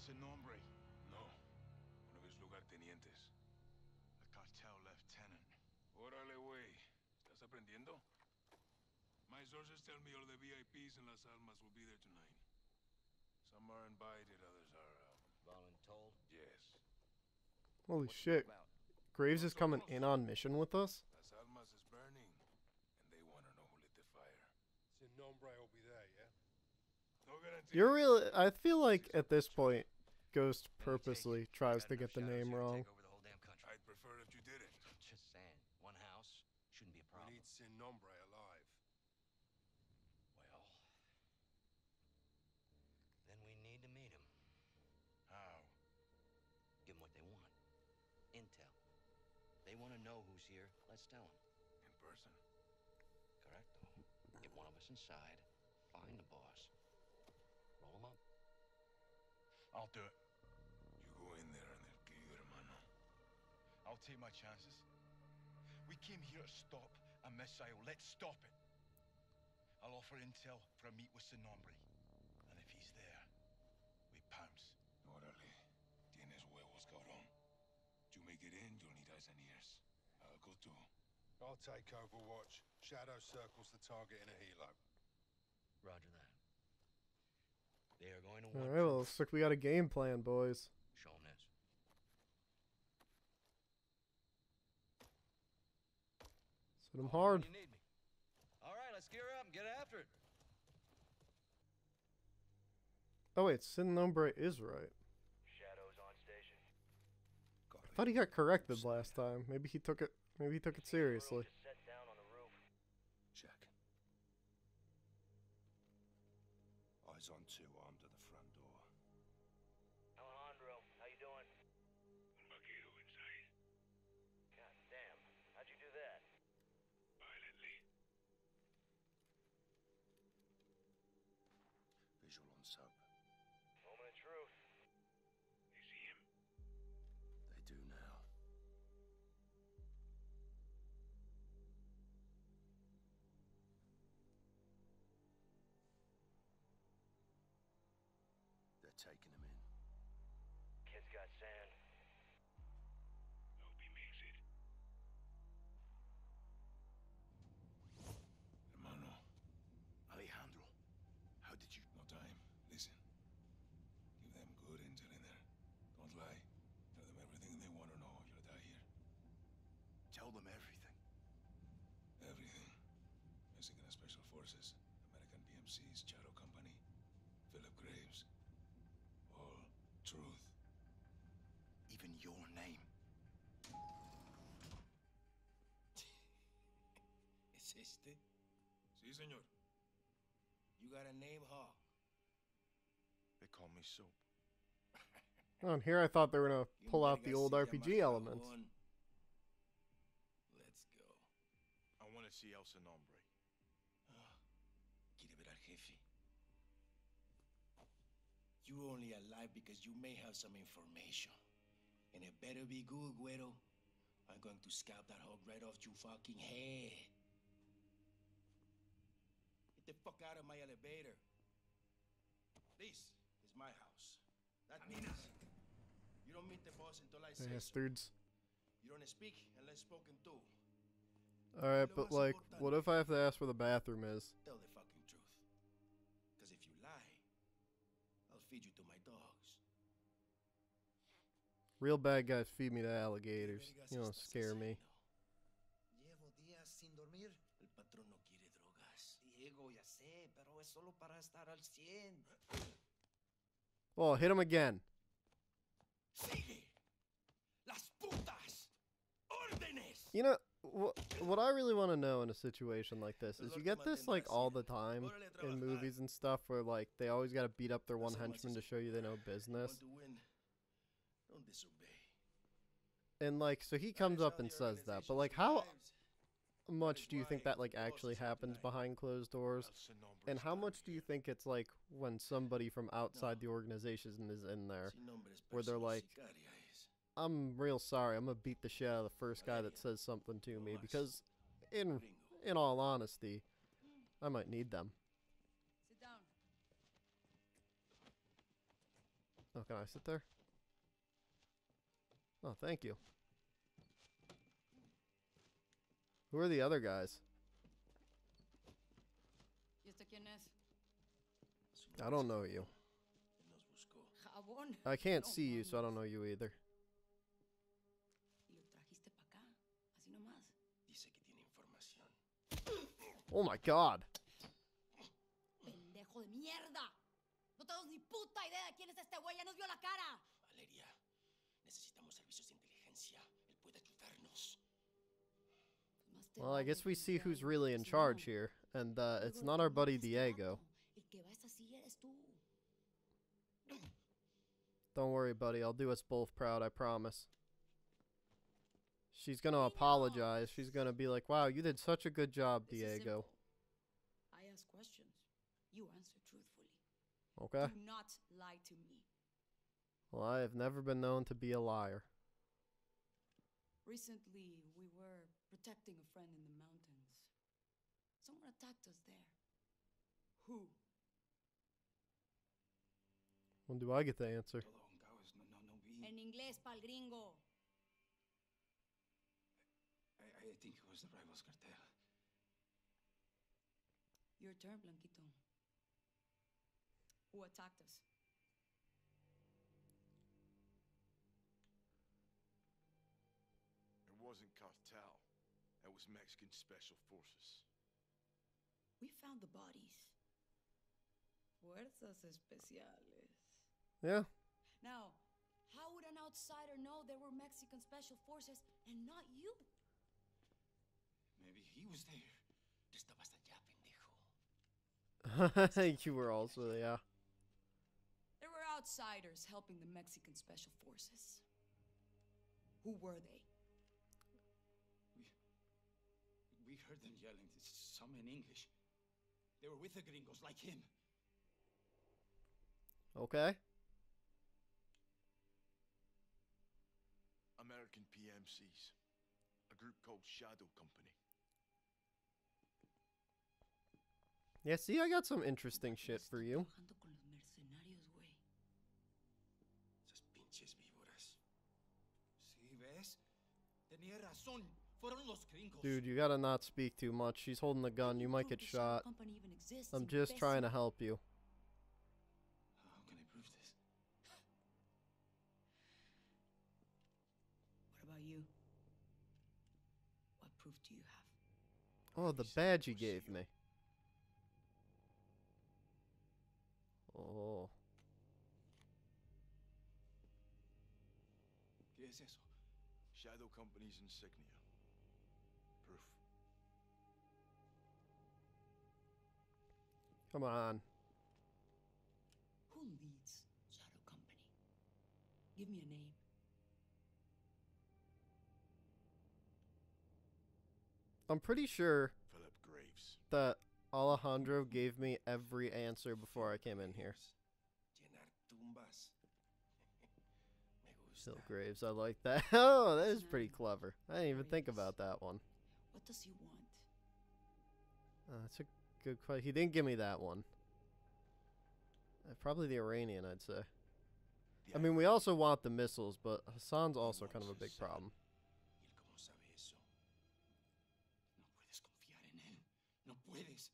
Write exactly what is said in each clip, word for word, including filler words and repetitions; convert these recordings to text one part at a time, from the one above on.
Sin Nombre? No. Uno de mis lugartenientes. A cartel lieutenant. Órale, güey. ¿Estás aprendiendo? My sources tell me all the V I Ps in Las Almas will be there tonight. Some are invited, others are uh, voluntold. Yes. Holy What's shit. Graves is coming in on mission with us? Las Almas is burning, and they want to know who lit the fire. Sin Nombre will be there, yeah? You're really. I feel like at this point, Ghost purposely tries to get the name wrong. I'd prefer if you did it. Just saying, one house shouldn't be a problem. We need Sin Nombre alive. Well, then we need to meet him. How? Give them what they want. Intel. They want to know who's here. Let's tell them. In person. Correct. Get one of us inside. Find the boss. Roll him up. I'll do it. You go in there and they'll kill you, hermano. I'll take my chances. We came here to stop a missile. Let's stop it. I'll offer intel for a meet with Sin Nombre. And if he's there, we pounce. Orale. Tienes huevos, cabrón. You make it in, you'll need eyes and ears. I'll go too. I'll take overwatch. Shadow circles the target in a helo. Roger that. They are going to All right, well, looks like we got a game plan, boys. Show them this. Let's hit them hard. You need me. All right, let's gear up and get after it. Oh wait, Sin Nombre is right. Shadow's on station. I thought he got corrected last time. Maybe he took it. Maybe he took it seriously. Set down on the roof. Check. Eyes on two, armed at the front door. Alejandro, how you doing? Un vaquero inside. God damn, how'd you do that? Violently. Visual on Soap. Moment of truth. They see him? They do now. Taking him in. Kid's got sand. Hope he makes it. Hermano. Alejandro. How did you... No time. Listen. Give them good intel in there. Don't lie. Tell them everything they want to know or you'll die here. Tell them everything. Everything. Mexican Special Forces. American B M Cs. Shadow Company. Philip Graves. All truth. Even your name. ¿Es este? Sí, señor. You got a name, huh? They call me Soap. Oh, and here I thought they were going to pull out the old R P G elements. Let's go. I want to see El Sin Nombre. Quiere ver al jefe. You're only alive because you may have some information. And it better be good, Güero. I'm going to scalp that hog right off your fucking head. Get the fuck out of my elevator. This is my house. That means you don't meet the boss until I say bastards. You don't speak unless spoken to. Alright, but like, what if I have to ask where the bathroom is? Tell the fucking truth. Because if you lie, I'll feed you to my dogs. Real bad guys feed me to alligators. You don't scare me. Llevo días sin dormir. El patrón no quiere drogas. Diego, ya sé, pero es solo para estar al cien. Oh, hit him again. Sigue. Las putas. Órdenes. You know, What, what I really want to know in a situation like this is you get this like all the time in movies and stuff where like they always got to beat up their one henchman to show you they know business. And like, so he comes up and says that, but like how much do you think that like actually happens behind closed doors? And how much do you think it's like when somebody from outside the organization is in there where they're like, I'm real sorry, I'm gonna beat the shit out of the first guy that says something to me, because in in all honesty, I might need them. Sit down. Oh, can I sit there? Oh, thank you. Who are the other guys? I don't know you. I can't see you, so I don't know you either. Oh my god. Pendejo de mierda. No tenemos ni puta idea de quién es este güey, ya nos vio la cara. Valeria, necesitamos servicios de inteligencia. Él puede ayudarnos. Well, I guess we see who's really in charge here, and uh, it's not our buddy Diego. Don't worry, buddy. I'll do us both proud, I promise. She's gonna apologize. She's gonna be like, wow, you did such a good job, Diego. I ask questions. You answer truthfully. Okay. Do not lie to me. Well, I have never been known to be a liar. Recently, we were protecting a friend in the mountains. Someone attacked us there. Who? When do I get the answer? En inglés pal gringo. I, I think it was the rivals cartel. Your turn, Blanquito. Who attacked us? It wasn't cartel. It was Mexican special forces. We found the bodies. Fuerzas especiales. Yeah. Now, how would an outsider know there were Mexican special forces and not you? Maybe he was there. Tú estabas allá, pendejo. You were also there. Yeah. There were outsiders helping the Mexican special forces. Who were they? We, we heard them yelling, some in English. They were with the gringos like him. Okay. American P M Cs. A group called Shadow Company. Yeah, see, I got some interesting shit for you. Dude, you gotta not speak too much. She's holding a gun. You might get shot. I'm just trying to help you. How can I prove this? What about you? What proof do you have? Oh, the badge you gave me. Oh. ¿Qué es eso? Shadow Company's insignia. Proof. Come on. Who leads Shadow Company? Give me a name. I'm pretty sure Philip Graves. That Alejandro gave me every answer before I came in here. Philip Graves, I like that. Oh, that is pretty clever. I didn't even think about that one. What does he want? Uh, that's a good question. He didn't give me that one. Uh, probably the Iranian, I'd say. I mean, we also want the missiles, but Hassan's also kind of a big problem. No puedes.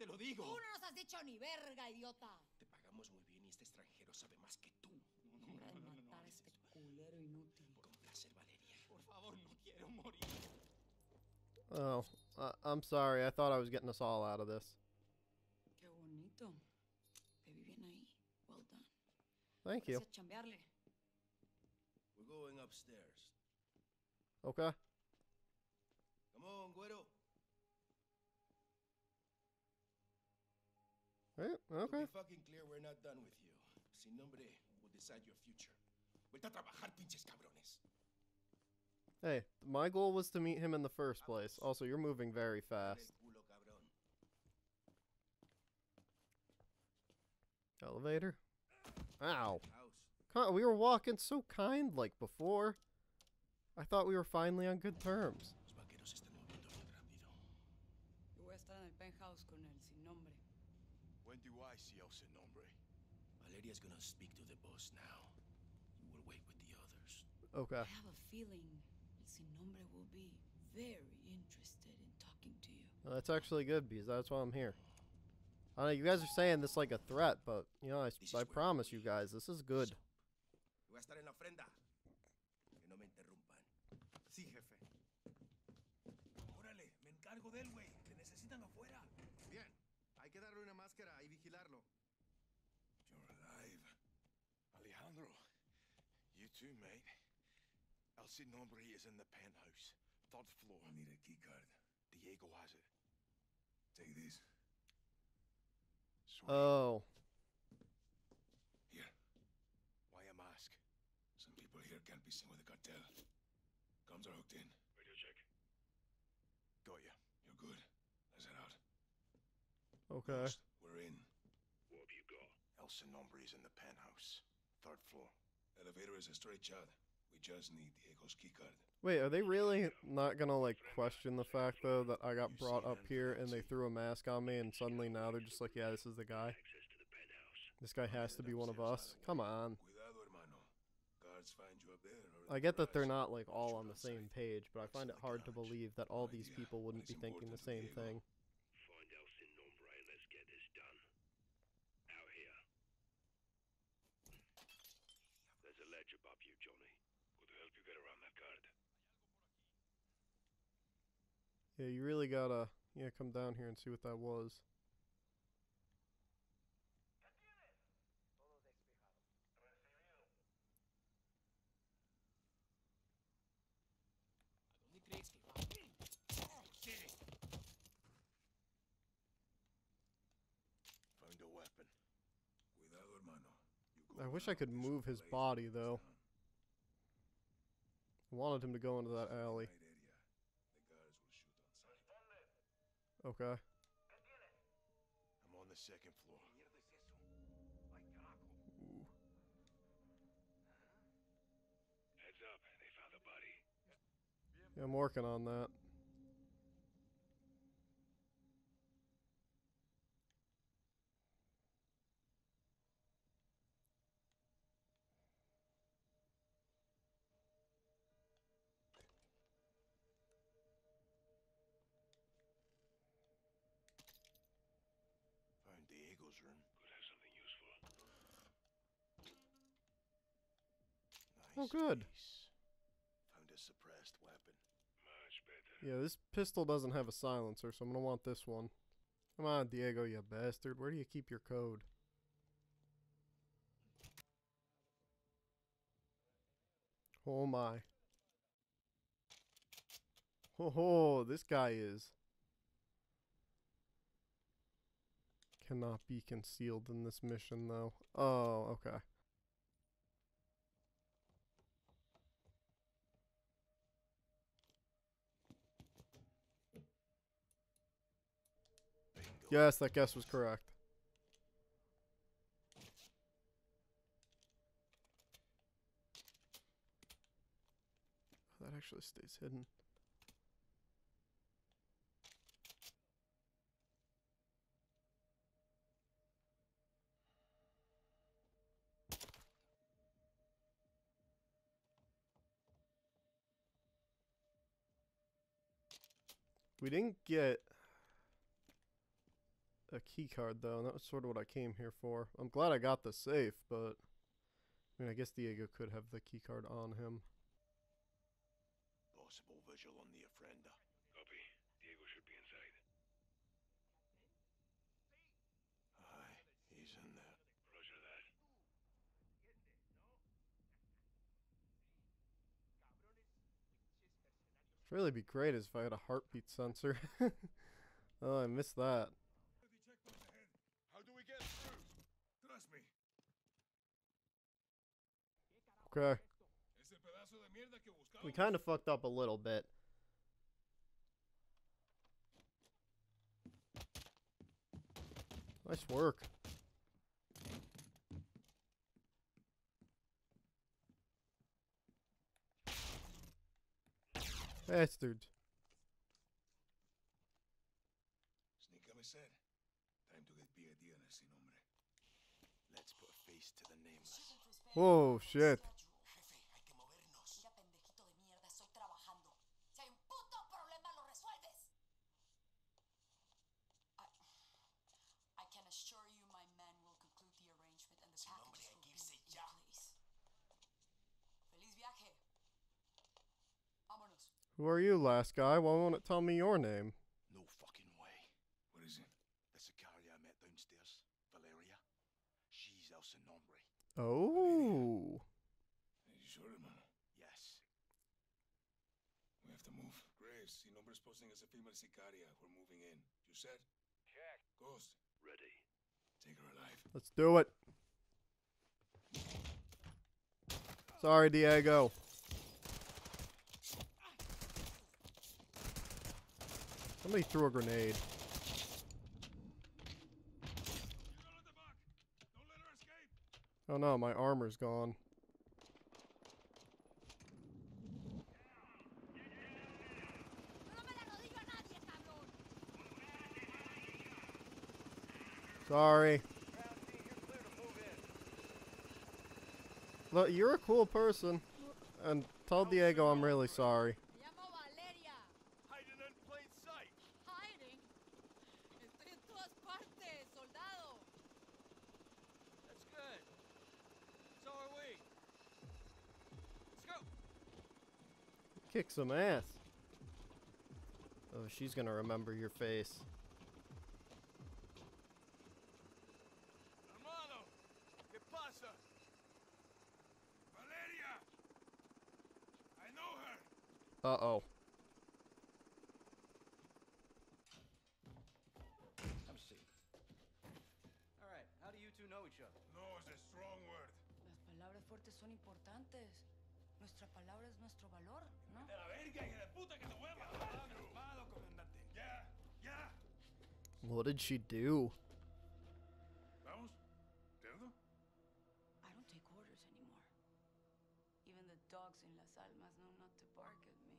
Te lo digo. Tú no nos has dicho ni verga, idiota. Te pagamos muy bien y este extranjero sabe más que tú. No, no, no, no, no, no, este culero inútil. Por placer, Valeria. Por favor, no quiero morir. Oh, uh, I'm sorry. I thought I was getting us all out of this. Qué bonito. Te vi bien ahí. Well done. Thank you. We're going upstairs. Okay. Come on, güero. Right, okay. To be fucking clear, we're not done with you. El Sin Nombre will decide your future. Vuelta a trabajar, pinches cabrones. Hey, my goal was to meet him in the first place. Also, you're moving very fast. Elevator. Ow. We were walking so kind like before. I thought we were finally on good terms. Yo voy a estar en el penthouse con El Sin Nombre. When do I see El Sin Nombre? Valeria's gonna speak to the boss now. Okay. I have a feeling El Sin Nombre will be very interested in talking to you. Well, that's actually good because that's why I'm here. I know you guys are saying this like a threat, but you know, I, I promise you guys, this is good. You're alive. Alejandro, you too, mate. El Sin Nombre is in the penthouse, third floor. I need a key card. Diego has it. Take this. Sorry. Oh. Here. Why a mask? Some people here can't be seen with the cartel. Guns are hooked in. Radio check. Got you. You're good. Let's head out. Okay. First, we're in. What have you got? El Sin Nombre is in the penthouse, third floor. Elevator is a straight shot. We just need Diego's keycard. Wait, are they really not gonna like question the fact though that I got brought up here and they threw a mask on me and suddenly now they're just like, yeah, this is the guy. This guy has to be one of us. Come on. I get that they're not like all on the same page, but I find it hard to believe that all these people wouldn't be thinking the same thing. Find El Sin Nombre and let's get this done. Out here. There's a ledge above you, Johnny. Help you get around that guard. Yeah, you really gotta yeah come down here and see what that was. Found a weapon. I wish I could move his body though. Wanted him to go into that alley. Okay. I'm on the second floor. Ooh. Heads up, they found the body. Yeah, I'm working on that. Diego's room. Could have something useful. Nice. Oh, good. Piece. Found a suppressed weapon. Much better. Yeah, this pistol doesn't have a silencer, so I'm gonna want this one. Come on, Diego, you bastard. Where do you keep your code? Oh my. Ho ho! This guy is. Cannot be concealed in this mission, though. Oh, okay. Bingo. Yes, that guess was correct. That actually stays hidden. We didn't get a key card though, and that was sort of what I came here for. I'm glad I got the safe, but I mean, I guess Diego could have the key card on him. Possible visual on the ofrenda. Copy. Diego should be inside. Aye, he's in there. Roger that. It'd really be great is if I had a heartbeat sensor. Oh, I missed that. How do we get through? Trust me. Okay. We kind of fucked up a little bit. Nice work. Bastard. Sneak up, I said. Time to get P I D on El Sin Nombre. Let's put a face to the nameless. Oh shit. Who are you, last guy? Why won't it tell me your name? No fucking way. What is it? The Sicaria I met downstairs. Valeria. She's El Sin Nombre. Oh. Valeria. Are you sure, hermano? Yes. We have to move. Graves, El Sin Nombre is posting as a female Sicaria. We're moving in. You said? Check. Ghost. Ready. Take her alive. Let's do it. Sorry, Diego. Somebody threw a grenade. Oh no, my armor's gone. Sorry. Look, you're a cool person. And tell Diego I'm really sorry. Hiding in plain sight. Hiding? Estoy en todas partes, soldado. That's good. So are we. Let's go. Kick some ass. Oh, she's gonna remember your face. Uh-oh. I'm safe. All right, how do you two know each other? No is a strong word. Las palabras fuertes son importantes. Nuestra palabra es nuestro valor, ¿no? De la verga y de la puta que te hueva. Yeah, yeah. What did she do? Vamos. I don't take orders anymore. Even the dogs in Las Almas know not to bark at me.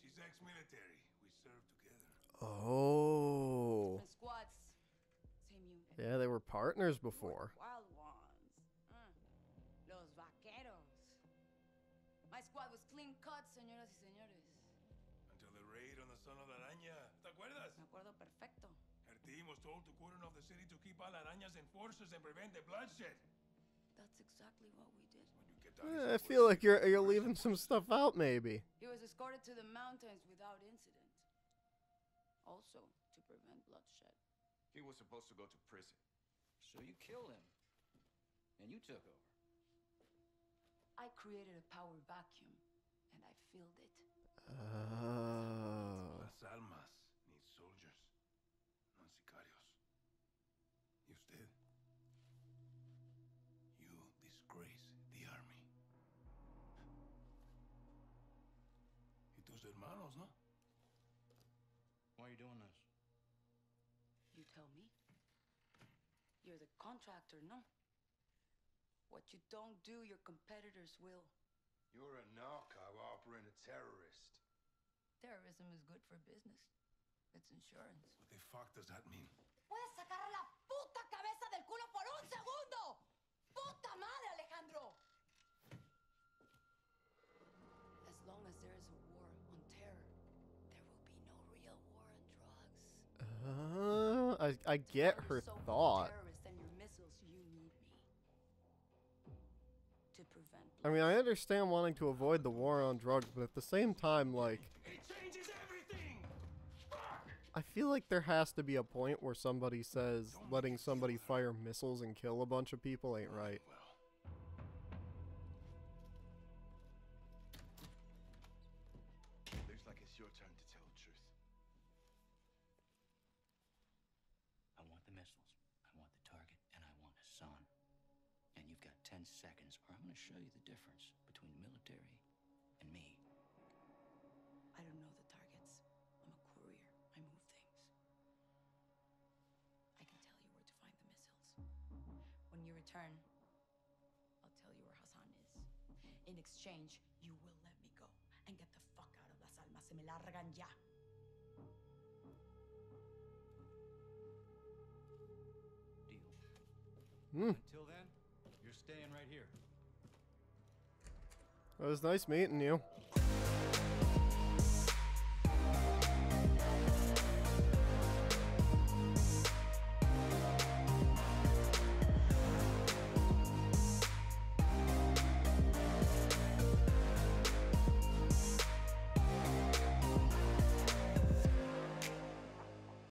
She's ex-military. We served together. Oh. Squads. Same unit. Yeah, they were partners before. Wild ones. Mm. Los vaqueros. My squad was clean cut, señoras y señores. Until the raid on the son of Araña. ¿Te acuerdas? Me acuerdo perfecto. Her team was told to cordon off the city to keep all Araña's enforcers and prevent the bloodshed. That's exactly what we did. Yeah, I feel like you're you're leaving some stuff out, maybe. He was escorted to the mountains without incident. Also, to prevent bloodshed. He was supposed to go to prison. So you killed him. And you took over. I created a power vacuum, and I filled it. Oh. Las Almas need soldiers, not sicarios. You did. You disgrace the army. Y tus hermanos, no? Why are you doing this? You tell me. You're the contractor, no? What you don't do, your competitors will. You're a narco harboring a terrorist. Terrorism is good for business. It's insurance. What the fuck does that mean? Puedes sacar la puta cabeza del culo por un segundo! Puta madre, Alejandro! As long as there is a war on terror, there will be no real war on drugs. Uh, I, I get her thought. I mean, I understand wanting to avoid the war on drugs, but at the same time, like... It changes everything! I feel like there has to be a point where somebody says letting somebody fire missiles and kill a bunch of people ain't right. Looks like it's your turn to tell the truth. I want the missiles, I want the target, and I want a son. And you've got ten seconds, or I'm going to show you the difference between the military and me. I don't know the targets. I'm a courier. I move things. I can tell you where to find the missiles. When you return, I'll tell you where Hassan is. In exchange, you will let me go and get the fuck out of Las Almas. Se me largan ya. Deal. Mm. Until then, you're staying right here. It was nice meeting you.